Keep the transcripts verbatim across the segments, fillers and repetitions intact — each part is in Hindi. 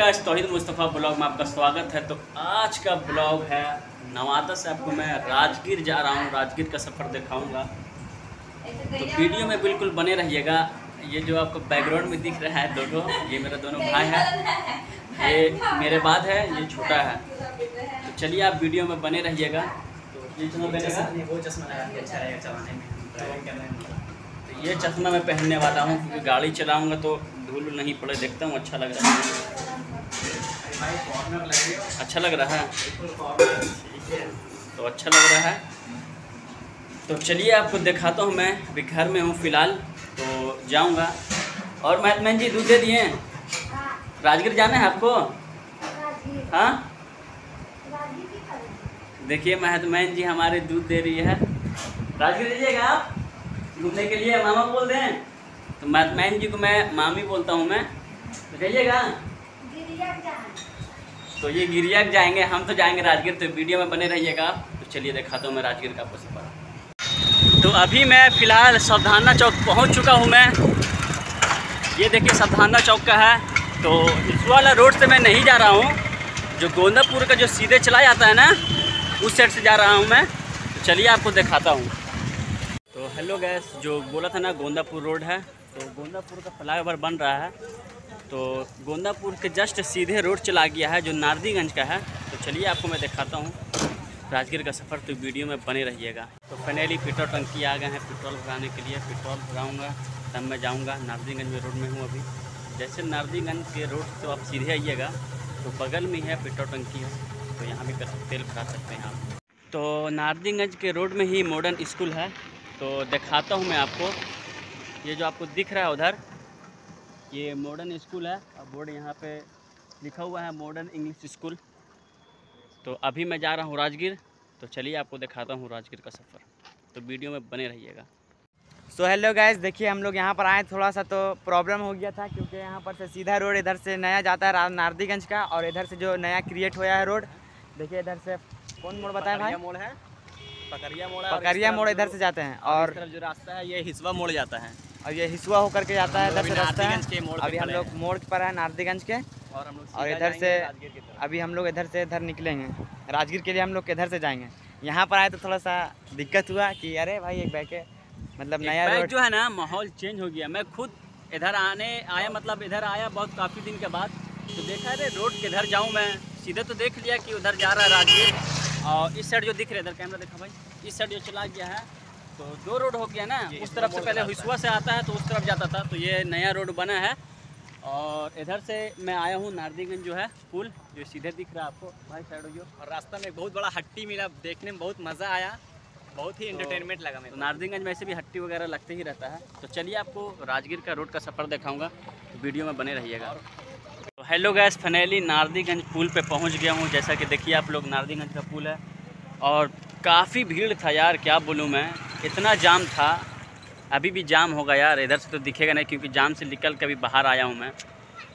का तौहीद मुस्तफ़ा ब्लॉग में आपका स्वागत है। तो आज का ब्लॉग है नवादा से आपको मैं राजगीर जा रहा हूँ, राजगीर का सफ़र दिखाऊंगा, तो वीडियो में बिल्कुल बने रहिएगा। ये जो आपको बैकग्राउंड में दिख रहा है दोनों, ये मेरा दोनों भाई है, ये मेरे बाद है, ये छोटा है। तो चलिए आप वीडियो में बने रहिएगा। तो ये तो ये चश्मा मैं पहनने वाला हूँ क्योंकि गाड़ी चलाऊँगा तो धूल नहीं पड़े। देखता हूँ अच्छा लग रहा है, अच्छा लग रहा है तो अच्छा लग रहा है। तो चलिए आपको दिखाता हूँ, मैं अभी घर में हूँ फ़िलहाल, तो जाऊँगा। और महात्मा जी दूध दे दिए? राजगीर जाना है आपको? हाँ, देखिए महात्मा जी हमारे दूध दे रही है। राजगीर लीजिएगा आप घूमने के लिए, मामा बोल दें तो महात्मा जी को मैं मामी बोलता हूँ मैं, तो जाइएगा। तो ये गिरिया जाएंगे, हम तो जाएंगे राजगीर, तो वीडियो में बने रहिएगा आप। तो चलिए दिखाता हूँ मैं राजगीर का आपको सफर। तो अभी मैं फ़िलहाल सद्भावना चौक पहुँच चुका हूँ मैं। ये देखिए सद्भावना चौक का है। तो इस वाला रोड से मैं नहीं जा रहा हूँ, जो गोंदापुर का जो सीधे चला जाता है ना, उस साइड से जा रहा हूँ मैं। तो चलिए आपको दिखाता हूँ। तो हेलो गैस, जो बोला था ना गोंदापुर रोड है, तो गोंदापुर का फ्लाईओवर बन रहा है, तो गोंदापुर के जस्ट सीधे रोड चला गया है जो नारदीगंज का है। तो चलिए आपको मैं दिखाता हूँ राजगीर का सफ़र, तो वीडियो में बने रहिएगा। तो फाइनली पेट्रोल टंकी आ गए हैं पेट्रोल भराने के लिए, पेट्रोल भराऊँगा तब मैं जाऊँगा। नारदीगंज में रोड में हूँ अभी, जैसे नारदीगंज के रोड तो आप सीधे आइएगा, तो बगल में है पेट्रोल टंकी है, तो यहाँ भी तेल भरा सकते हैं आप। तो नारदीगंज के रोड में ही मॉडर्न स्कूल है, तो दिखाता हूँ मैं आपको। ये जो आपको दिख रहा है उधर, ये मॉडर्न स्कूल है, और बोर्ड यहाँ पे लिखा हुआ है मॉडर्न इंग्लिश स्कूल। तो अभी मैं जा रहा हूँ राजगीर, तो चलिए आपको दिखाता हूँ राजगीर का सफ़र, तो वीडियो में बने रहिएगा। सो हेलो गाइस, देखिए हम लोग यहाँ पर आए, थोड़ा सा तो प्रॉब्लम हो गया था क्योंकि यहाँ पर से सीधा रोड इधर से नया जाता है नारदीगंज का, और इधर से जो नया क्रिएट हुआ है रोड, देखिए इधर से कौन मोड़ बताया भाई? मोड़ है पकड़िया मोड़, पकड़िया मोड़ इधर से जाते हैं, और जो रास्ता है ये हिसवा मोड़ जाता है, और ये हिसवा होकर के जाता है इधर से रास्ता है। अभी हम लोग मोड़ पर है नारदीगंज के, और हम लोग और इधर से अभी हम लोग इधर से इधर निकलेंगे राजगीर के लिए, हम लोग इधर से जाएंगे। यहाँ पर आए तो थोड़ा सा दिक्कत हुआ कि अरे भाई एक बैग है, मतलब नया रोड जो है ना, माहौल चेंज हो गया। मैं खुद इधर आने आया, मतलब इधर आया बहुत काफ़ी दिन के बाद, तो देखा अरे रोड किधर जाऊँ मैं, सीधे तो देख लिया कि उधर जा रहा है राजगीर, और इस साइड जो दिख रहा है, इधर कैमरा देखा भाई, इस साइड जो चला गया है, तो दो रोड हो गया ना, उस तरफ से पहले हिसवा से आता है तो उस तरफ जाता था, तो ये नया रोड बना है। और इधर से मैं आया हूँ नारदीगंज जो है पुल, जो सीधे दिख रहा है आपको भाई साइड हो, और रास्ता में एक बहुत बड़ा हट्टी मिला, देखने में बहुत मज़ा आया, बहुत ही एंटरटेनमेंट लगा मेरे को। नारदीगंज में ऐसे भी हट्टी वगैरह लगते ही रहता है। तो चलिए आपको राजगीर का रोड का सफ़र दिखाऊँगा, वीडियो में बने रहिएगा। तो हेलो गैस, फाइनली नारदीगंज पुल पर पहुँच गया हूँ। जैसा कि देखिए आप लोग, नारदीगंज का पुल है, और काफ़ी भीड़ था यार, क्या बोलूँ मैं, इतना जाम था, अभी भी जाम होगा यार। इधर से तो दिखेगा नहीं क्योंकि जाम से निकल कर भी बाहर आया हूँ मैं,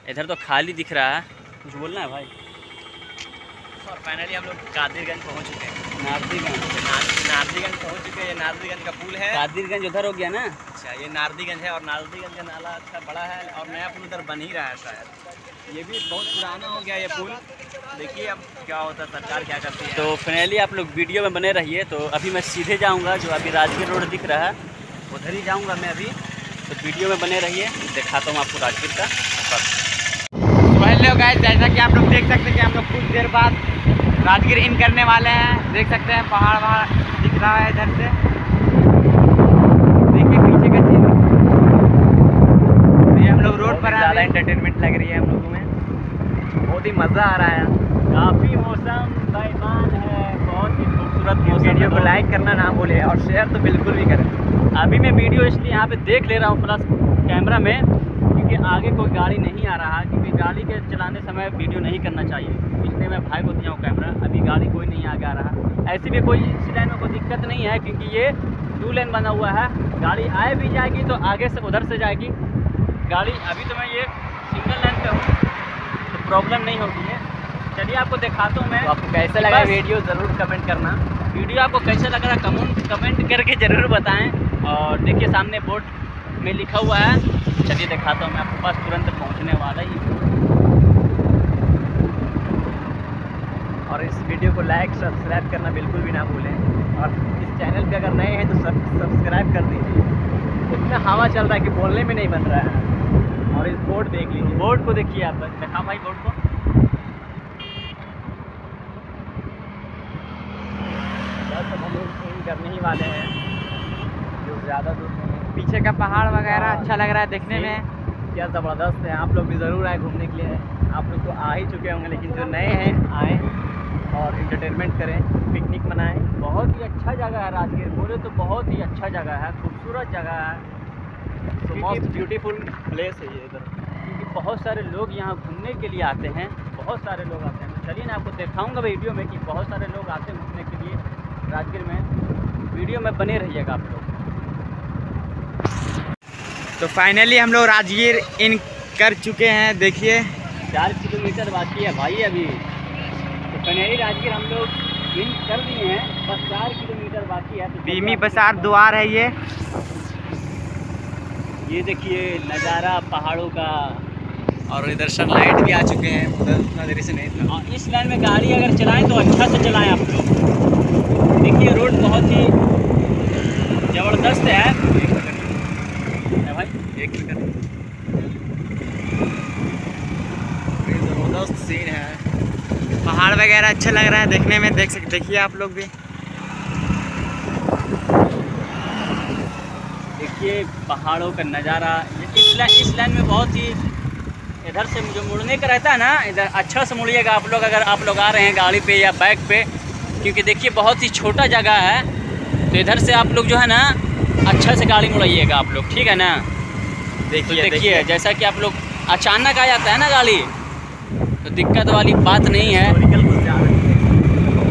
इधर तो खाली दिख रहा है। कुछ बोलना है भाई? और फाइनली हम लोग नारदीगंज पहुँच चुके हैं। नारदीगंज नारदीगंज पहुँच चुके हैं, ये नारदीगंज का पुल है। नारदीगंज उधर हो गया ना? अच्छा, ये नारदीगंज है, और नारदीगंज का नाला अच्छा बड़ा है, और नया पुल उधर बन ही रहा है शायद, ये भी बहुत पुराना हो गया ये पुल। देखिए अब क्या होता है, सरकार क्या करती है। तो फाइनली आप लोग वीडियो में बने रहिए। तो अभी मैं सीधे जाऊंगा, जो अभी राजगीर रोड दिख रहा है उधर ही जाऊंगा मैं अभी, तो वीडियो में बने रहिए, दिखाता हूं आपको राजगीर का सफर। पहले गाइस, जैसा कि आप लोग देख सकते हैं कि हम लोग कुछ देर बाद राजगीर इन करने वाले हैं। देख सकते हैं पहाड़ वहाड़ दिख रहा है इधर से, देखिए पीछे का सीन। तो हम लोग रोड पर, ज़्यादा एंटरटेनमेंट लग रही है हम लोगों में, बहुत ही मज़ा आ रहा है। काफ़ी मौसम बेईमान है, बहुत ही खूबसूरत मौसम। वीडियो को लाइक करना ना भूलें, और शेयर तो बिल्कुल भी करें। अभी मैं वीडियो इसलिए यहाँ पे देख ले रहा हूँ प्लस कैमरा में, क्योंकि आगे कोई गाड़ी नहीं आ रहा, क्योंकि गाड़ी के चलाने समय वीडियो नहीं करना चाहिए, इसलिए मैं भाई को दिया हूँ कैमरा। अभी गाड़ी कोई नहीं आगे आ रहा, ऐसे भी कोई इस लाइन में कोई दिक्कत नहीं है क्योंकि ये टू लेन बना हुआ है, गाड़ी आए भी जाएगी तो आगे से उधर से जाएगी गाड़ी। अभी तो मैं ये सिंगल लाइन पर हूँ, तो प्रॉब्लम नहीं होती है। चलिए आपको दिखाता हूँ मैं, तो आपको कैसा लगा वीडियो ज़रूर कमेंट करना। वीडियो आपको कैसा लग रहा कमेंट कमेंट करके ज़रूर बताएं। और देखिए सामने बोर्ड में लिखा हुआ है, चलिए दिखाता हूँ मैं आपको, पास तुरंत पहुँचने वाला ही। और इस वीडियो को लाइक सब्सक्राइब करना बिल्कुल भी ना भूलें। और इस चैनल पे अगर नए हैं तो सब सब्सक्राइब कर दीजिए। इतना हवा चल रहा है कि बोलने में नहीं बन रहा है। और इस बोर्ड देख लीजिए, बोर्ड को देखिए आप, देखा भाई बोर्ड को। बस हम लोग करने ही वाले हैं, जो ज़्यादा दूर नहीं। पीछे का पहाड़ वगैरह अच्छा लग रहा है देखने में, क्या ज़बरदस्त है। आप लोग भी ज़रूर आए घूमने के लिए। आप लोग तो आ ही चुके होंगे, लेकिन जो नए हैं आएँ और इंटरटेनमेंट करें, पिकनिक मनाएं। बहुत ही अच्छा जगह है राजगीर, बोले तो बहुत ही अच्छा जगह है, खूबसूरत जगह है, मोस्ट ब्यूटीफुल प्लेस है ये इधर, क्योंकि बहुत सारे लोग यहाँ घूमने के लिए आते हैं, बहुत सारे लोग आते हैं। चलिए ना आपको दिखाऊँगा वीडियो में कि बहुत सारे लोग आते हैं घूमने के लिए राजगीर में। वीडियो में बने रहिएगा आप लोग। तो फाइनली हम लोग राजगीर इन कर चुके हैं। देखिए चार किलोमीटर बाकी है भाई अभी, तो फाइनली राजगीर हम लोग इन कर दिए हैं, बस चार किलोमीटर बाकी है। तो बीमी बसार द्वार है ये ये देखिए नज़ारा पहाड़ों का। और इधर सनलाइट भी आ चुके हैं, उधर उतना देरी से नहीं। और इस लाइन में गाड़ी अगर चलाएं तो अच्छा से चलाएं आप लोग। देखिए रोड बहुत ही ज़बरदस्त है भाई, एक जबरदस्त सीन है, पहाड़ वगैरह अच्छा लग रहा है देखने में। देख सकते, देखिए आप लोग भी, देखिए पहाड़ों का नज़ारा। इस लाइन इस लाइन में बहुत ही इधर से जो मुड़ने का रहता है ना, इधर अच्छा से मुड़िएगा आप लोग अगर आप लोग आ रहे हैं गाड़ी पे या बाइक पे, क्योंकि देखिए बहुत ही छोटा जगह है। तो इधर से आप लोग जो है ना अच्छा से गाड़ी मुड़ाइएगा आप लोग, ठीक है ना। देखिए तो देखिए जैसा कि आप लोग अचानक आ जाता है ना गाड़ी, तो दिक्कत वाली बात नहीं है।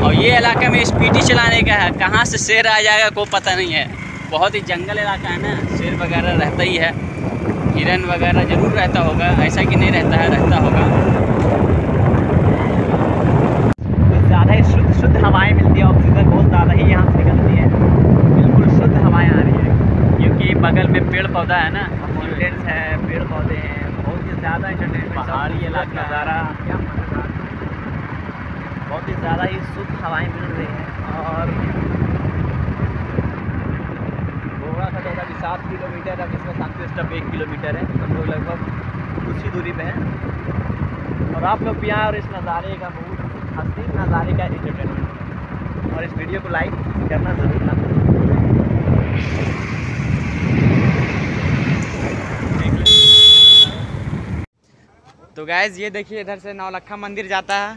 और ये इलाके में स्पीडी चलाने का है, कहाँ से शेर आ जाएगा को पता नहीं है। बहुत ही जंगल इलाका है ना, शेर वगैरह रहता ही है, हिरन वगैरह ज़रूर रहता होगा, ऐसा कि नहीं रहता है, रहता होगा। तो ज़्यादा ही शुद्ध शुद्ध हवाएँ मिलती है, ऑक्सीजन बहुत ज़्यादा ही यहाँ से निकलती है, बिल्कुल शुद्ध हवाएँ आ रही है। क्योंकि बगल में पेड़ पौधा है ना, माउंटेन्स है, पेड़ पौधे हैं, बहुत ही ज़्यादा इंटरटेनमेंट, पहाड़ी इलाका नज़ारा क्या मज़ेदार, बहुत ही ज़्यादा ही शुद्ध हवाएं मिल रही हैं। और घोड़ा का जगह भी सात किलोमीटर है, इसमें सात स्टॉप एक किलोमीटर है, हम लोग लगभग उसी दूरी पे हैं। और आप लोग भी आए और इस नज़ारे का, बहुत हसीन नज़ारे का इंटरटेनमेंट। और इस वीडियो को लाइक करना ज़रूर ना। तो गाइस ये देखिए इधर से नौलखा मंदिर जाता है,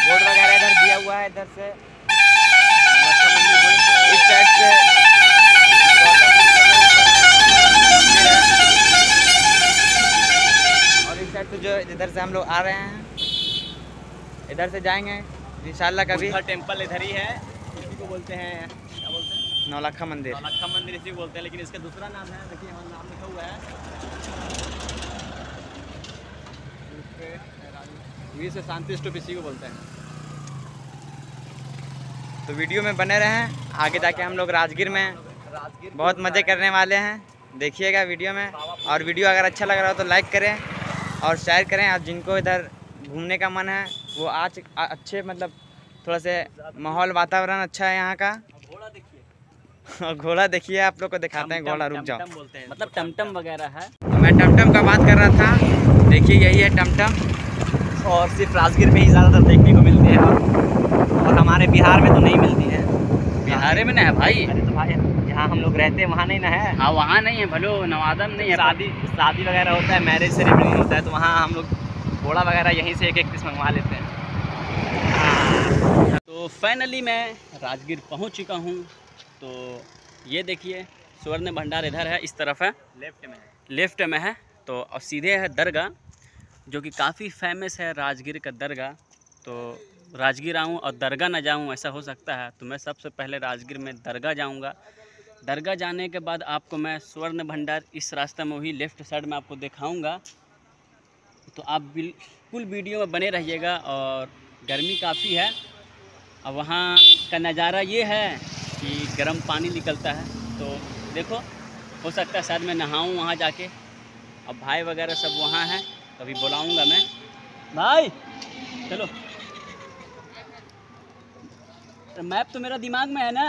बोर्ड वगैरह इधर दिया हुआ है। इधर से नौलखा मंदिर, इस साइड से और इस साइड से जो इधर से हम लोग आ रहे हैं, इधर से जाएंगे इंशाल्लाह कभी। टेम्पल इधर ही है, इसी को बोलते हैं, क्या बोलते हैं, नौलखा मंदिर, नौलखा मंदिर इसी को बोलते हैं, लेकिन इसका दूसरा नाम है। देखिए हमारा नाम लिखा हुआ है से शांति स्टॉप, इसी को बोलते हैं। तो वीडियो में बने रहें, आगे जाके हम लोग राजगीर में बहुत मज़े करने वाले हैं, देखिएगा वीडियो में। और वीडियो अगर अच्छा लग रहा हो तो लाइक करें और शेयर करें। और जिनको इधर घूमने का मन है वो आज अच्छे, मतलब थोड़ा से माहौल वातावरण अच्छा है यहाँ का। और घोड़ा देखिए आप लोग को दिखाते हैं, घोड़ा रुक जाओ, मतलब टमटम वगैरह है। मैं टमटम का बात कर रहा था, देखिए यही है टमटम, और सिर्फ राजगीर में ही ज़्यादातर देखने को मिलती है, और हमारे बिहार में तो नहीं मिलती है। बिहार में ना है भाई, अरे तो भाई जहाँ हम लोग रहते हैं वहाँ नहीं ना है। हाँ वहाँ नहीं है, भलो नवादा में नहीं है। शादी शादी वगैरह होता है, मैरिज सेरेमनी होता है, तो वहाँ हम लोग घोड़ा वगैरह यहीं से एक एक पीस मंगवा लेते हैं। तो फाइनली मैं राजगीर पहुँच चुका हूँ। तो ये देखिए स्वर्ण भंडार इधर है, इस तरफ है, लेफ्ट में है, लेफ्ट में है। तो और सीधे है दरगाह, जो कि काफ़ी फेमस है राजगीर का दरगाह। तो राजगीर आऊँ और दरगाह ना जाऊँ ऐसा हो सकता है, तो मैं सबसे पहले राजगीर में दरगाह जाऊँगा। दरगाह जाने के बाद आपको मैं स्वर्ण भंडार इस रास्ते में, वही लेफ़्ट साइड में आपको दिखाऊँगा। तो आप बिल्कुल वीडियो में बने रहिएगा। और गर्मी काफ़ी है, और वहाँ का नज़ारा ये है कि गर्म पानी निकलता है। तो देखो हो सकता है शायद मैं नहाऊँ वहाँ जाके, और भाई वगैरह सब वहाँ हैं, कभी बुलाऊंगा मैं भाई। चलो, तो मैप तो मेरा दिमाग में है ना।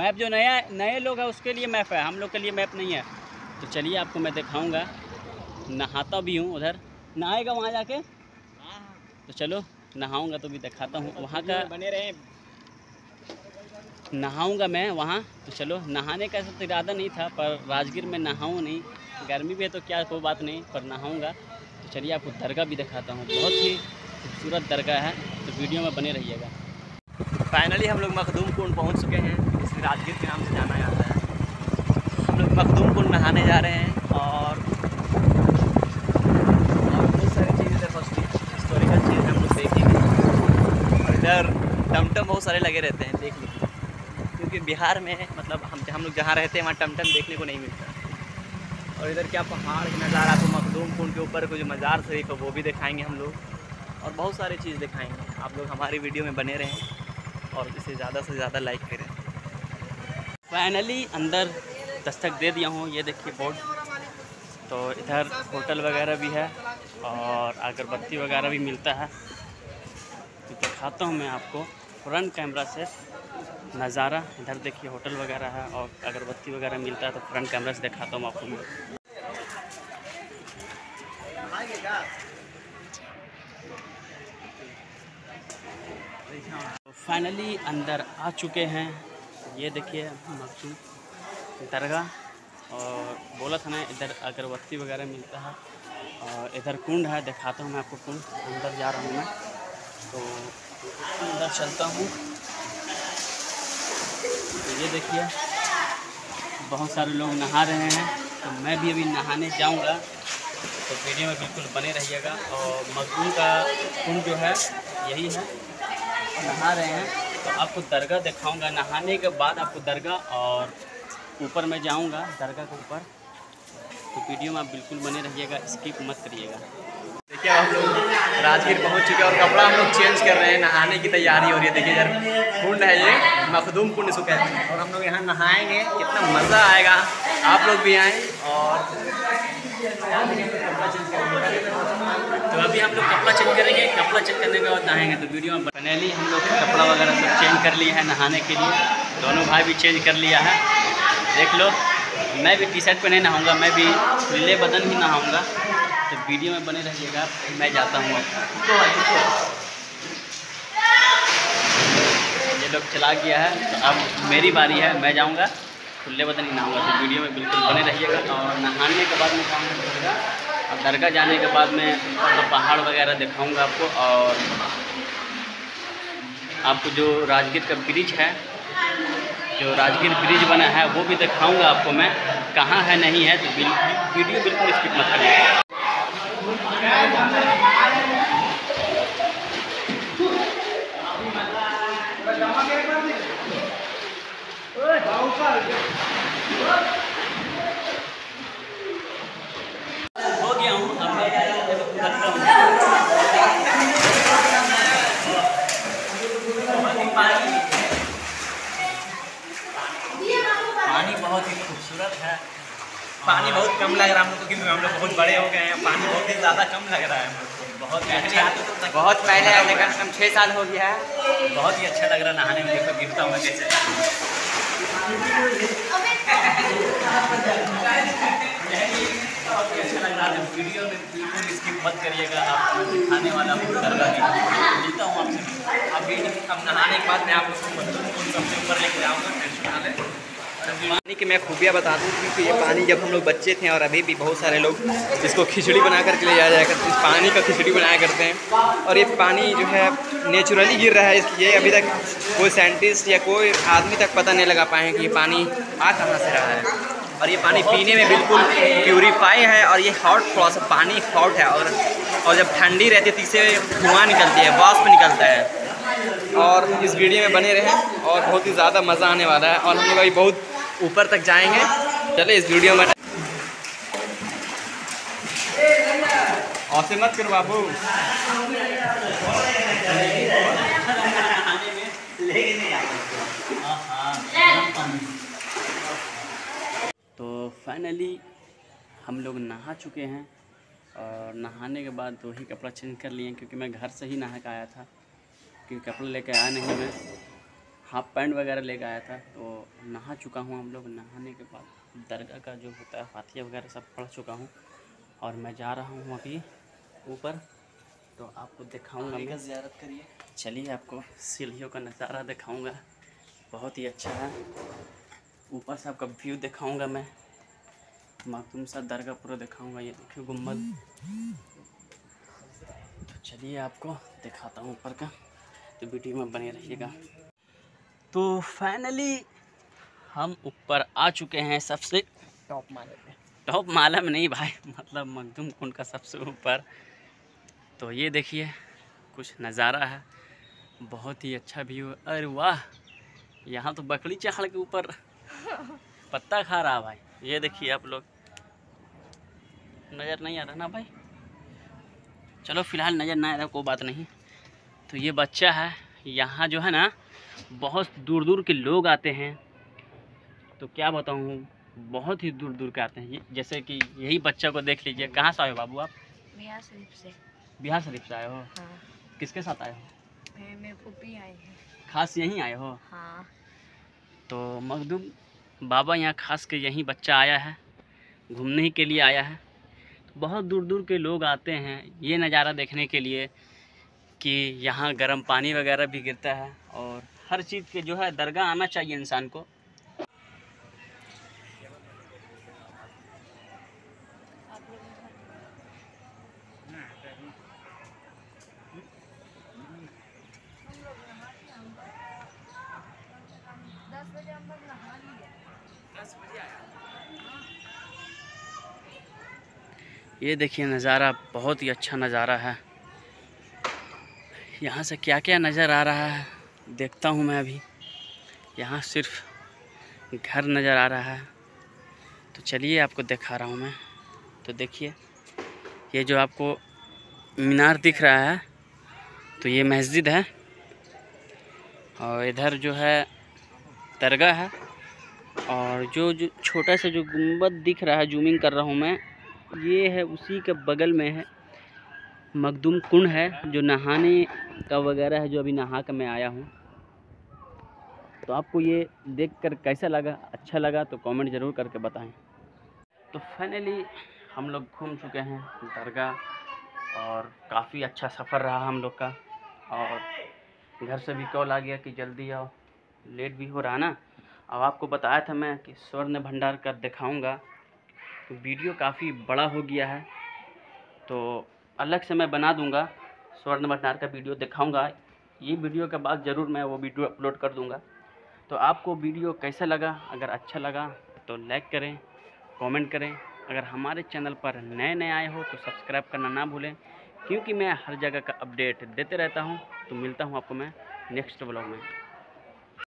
मैप जो नया नए लोग हैं उसके लिए मैप है, हम लोग के लिए मैप नहीं है। तो चलिए आपको मैं दिखाऊंगा, नहाता भी हूँ उधर, नहाएगा वहाँ जाके। तो चलो नहाऊंगा तो भी दिखाता हूँ वहाँ का, बने रहे नहाऊंगा मैं वहाँ। तो चलो, नहाने का ऐसा इरादा नहीं था, पर राजगीर में नहाऊँ नहीं, गर्मी भी है तो क्या कोई बात नहीं, पर नहाऊँगा। तो चलिए आपको दरगाह भी दिखाता हूँ, बहुत ही खूबसूरत दरगाह है, तो वीडियो में बने रहिएगा। फाइनली हम लोग मखदूम कुंड पहुँच चुके हैं, इसे राजगीर के नाम से जाना जाता है। हम लोग मखदूम कुंड नहाने जा रहे हैं और बहुत सारी चीज़ें हिस्टोरिकल चीज़ हम लोग देखेंगे। और डर टमटम बहुत सारे लगे रहते हैं, देख लीजिए, क्योंकि बिहार में मतलब हम हम लोग जहाँ रहते हैं वहाँ टमटम देखने को नहीं मिलता। और इधर क्या पहाड़ का नज़ारा, आपको मखदूम कुंड के ऊपर कुछ मज़ार शरीफ है वो भी दिखाएँगे हम लोग, और बहुत सारी चीज़ दिखाएँगे। आप लोग हमारी वीडियो में बने रहें और इसे ज़्यादा से ज़्यादा लाइक करें। फाइनली अंदर दस्तक दे दिया हूँ, ये देखिए बोर्ड। तो इधर होटल वगैरह भी है और अगरबत्ती वगैरह भी मिलता है। तो दिखाता हूँ मैं आपको फ्रंट कैमरा से नज़ारा, इधर देखिए होटल वगैरह है और अगरबत्ती वगैरह मिलता है। तो फ्रंट कैमरा से दिखाता हूँ आपको मैं। तो फाइनली अंदर आ चुके हैं, ये देखिए मखदूम दरगाह, और बोला था ना इधर अगरबत्ती वगैरह मिलता है। और इधर कुंड है, दिखाता हूँ मैं आपको कुंड, अंदर जा रहा हूँ मैं, तो अंदर चलता हूँ। तो ये देखिए बहुत सारे लोग नहा रहे हैं, तो मैं भी अभी नहाने जाऊँगा, तो वीडियो में बिल्कुल बने रहिएगा। और मखदूम का कुंड जो है यही है, नहा रहे हैं। तो आपको दरगाह दिखाऊँगा, नहाने के बाद आपको दरगाह और ऊपर मैं जाऊंगा दरगाह के ऊपर। तो वीडियो में आप बिल्कुल बने रहिएगा, स्किप मत करिएगा। देखिए हम लोग राजगीर पहुंच चुके हैं और कपड़ा हम लोग चेंज कर रहे हैं, नहाने की तैयारी हो रही है। देखिए इधर कुंड है, ये मखदूम कुंड इसको कहते हैं, और हम लोग यहाँ नहाएंगे, कितना मज़ा आएगा। आप लोग भी आएँ। और तो अभी हम लोग कपड़ा चेंज करेंगे, कपड़ा चेंज करने के बाद नहाएंगे। तो वीडियो में बने रहिए। हम लोग कपड़ा वगैरह सब चेंज कर लिए हैं नहाने के लिए, दोनों भाई भी चेंज कर लिया है, देख लो। मैं भी टी शर्ट पर नहीं नहाऊँगा, मैं भी खुले बदन ही नहाऊँगा। तो वीडियो में बने रहिएगा, मैं जाता हूँ। ये लोग चला गया है, तो अब मेरी बारी है, मैं जाऊँगा खुले बदन ही नहाऊँगा। तो वीडियो में बिल्कुल बने रहिएगा। और नहाने के बाद मैं जाऊँगा दरगाह, और दरगाह जाने के बाद मैं तो पहाड़ वगैरह दिखाऊँगा आपको, और आपको जो राजगीर का ब्रिज है, जो राजगीर ब्रिज बना है वो भी दिखाऊंगा आपको मैं, कहाँ है नहीं है। तो वीडियो बिल्कुल स्किप मत करिएगा। हो गया हूँ अब, बहुत ही खूबसूरत है। पानी बहुत कम लग रहा है हम लोग, क्योंकि हम लोग बहुत बड़े हो गए हैं, पानी बहुत ही ज़्यादा कम लग रहा है हम लोग को। बहुत ही अच्छा, बहुत पहले आने कम से कम छः साल हो गया है। बहुत ही अच्छा लग रहा है नहाने में, देखो गिरता हुआ कैसे अच्छा लग रहा है। वीडियो में बिल्कुल स्किप मत करिएगा, आपको दिखाने वाला दरगाह मिलता हूँ आपसे। अभी हम नहाने के बाद मैं आप उसको सबसे ऊपर लेके जाऊँगा, टेंशन ना लें। पानी की मैं खूबियाँ बता दूँ, क्योंकि ये पानी जब हम लोग बच्चे थे और अभी भी बहुत सारे लोग इसको खिचड़ी बना करके ले जाया करते हैं, इस पानी का खिचड़ी बनाया करते हैं। और ये पानी जो है नेचुरली गिर रहा है, इसलिए अभी तक कोई साइंटिस्ट या कोई आदमी तक पता नहीं लगा पाए हैं कि ये पानी आ कहाँ से रहा है। और ये पानी पीने में बिल्कुल प्यूरीफाई है, और ये हॉट थोड़ा सा पानी हॉट है, और और जब ठंडी रहती है तो इससे धुआँ निकलती है, वाष्प निकलता है। और इस वीडियो में बने रहें, और बहुत ही ज़्यादा मज़ा आने वाला है। और हम लोग अभी बहुत ऊपर तक जाएंगे, चले इस वीडियो में। ऐसे मत करो बाबू, तो फाइनली हम लोग नहा चुके हैं, और नहाने के बाद वही कपड़ा चेंज कर लिए क्योंकि मैं घर से ही नहा के आया था, क्योंकि कपड़ा लेकर आया नहीं, मैं हाफ पैंट वगैरह लेकर आया था। तो नहा चुका हूँ, हम लोग नहाने के बाद दरगाह का जो होता है फातिहा वगैरह सब पढ़ चुका हूँ और मैं जा रहा हूँ अभी ऊपर, तो आपको दिखाऊँगा। मेरी ज़ियारत करिए, चलिए आपको सीढ़ियों का नज़ारा दिखाऊँगा, बहुत ही अच्छा है। ऊपर से आपका व्यू दिखाऊँगा मैं, मखदूम शाह दरगाह पूरा दिखाऊंगा। ये देखिए गुम्बद, तो चलिए आपको दिखाता हूँ ऊपर का, तो वीडियो में बने रहिएगा। तो फाइनली हम ऊपर आ चुके हैं सबसे टॉप माले पे, टॉप माला में नहीं भाई, मतलब मखदूम कुंड का सबसे ऊपर। तो ये देखिए कुछ नज़ारा है, बहुत ही अच्छा व्यू है। अरे वाह, यहाँ तो बकरी चढ़ के ऊपर पत्ता खा रहा भाई। ये देखिए आप लोग, नज़र नहीं आ रहा ना भाई, चलो फिलहाल नज़र ना आ रहा कोई बात नहीं। तो ये बच्चा है, यहाँ जो है ना बहुत दूर दूर के लोग आते हैं, तो क्या बताऊँ, बहुत ही दूर दूर के आते हैं। जैसे कि यही बच्चा को देख लीजिए। कहाँ से आए हो बाबू आप? बिहार शरीफ से। बिहार शरीफ से आए हो? हाँ। किसके साथ आए हो? मैं फूफी आई है। खास यहीं आए हो? हाँ। तो मखदूम बाबा यहाँ खास के यहीं बच्चा आया है, घूमने के लिए आया है। बहुत दूर दूर के लोग आते हैं ये नज़ारा देखने के लिए, कि यहाँ गर्म पानी वगैरह भी गिरता है और हर चीज़ के जो है दरगाह आना चाहिए इंसान को। ये देखिए नज़ारा, बहुत ही अच्छा नज़ारा है। यहाँ से क्या क्या नज़र आ रहा है देखता हूँ मैं अभी, यहाँ सिर्फ घर नज़र आ रहा है। तो चलिए आपको दिखा रहा हूँ मैं। तो देखिए ये जो आपको मीनार दिख रहा है, तो ये मस्जिद है और इधर जो है दरगाह है, और जो जो छोटा सा जो गुंबद दिख रहा है, जूमिंग कर रहा हूँ मैं, ये है उसी के बगल में है मखदूम कुंड है, जो नहाने का वगैरह है, जो अभी नहा कर मैं आया हूँ। तो आपको ये देखकर कैसा लगा, अच्छा लगा तो कमेंट ज़रूर करके बताएं। तो फाइनली हम लोग घूम चुके हैं दरगाह, और काफ़ी अच्छा सफ़र रहा हम लोग का। और घर से भी कॉल आ गया कि जल्दी आओ, लेट भी हो रहा ना। अब आपको बताया था मैं कि स्वर्ण भंडार का दिखाऊँगा, तो वीडियो काफ़ी बड़ा हो गया है, तो अलग से मैं बना दूंगा, स्वर्ण भंडार का वीडियो दिखाऊंगा। ये वीडियो के बाद ज़रूर मैं वो वीडियो अपलोड कर दूंगा। तो आपको वीडियो कैसा लगा? अगर अच्छा लगा तो लाइक करें, कमेंट करें। अगर हमारे चैनल पर नए नए आए हो तो सब्सक्राइब करना ना भूलें, क्योंकि मैं हर जगह का अपडेट देते रहता हूँ। तो मिलता हूँ आपको मैं नेक्स्ट ब्लॉग में।